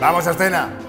¡Vamos a escena!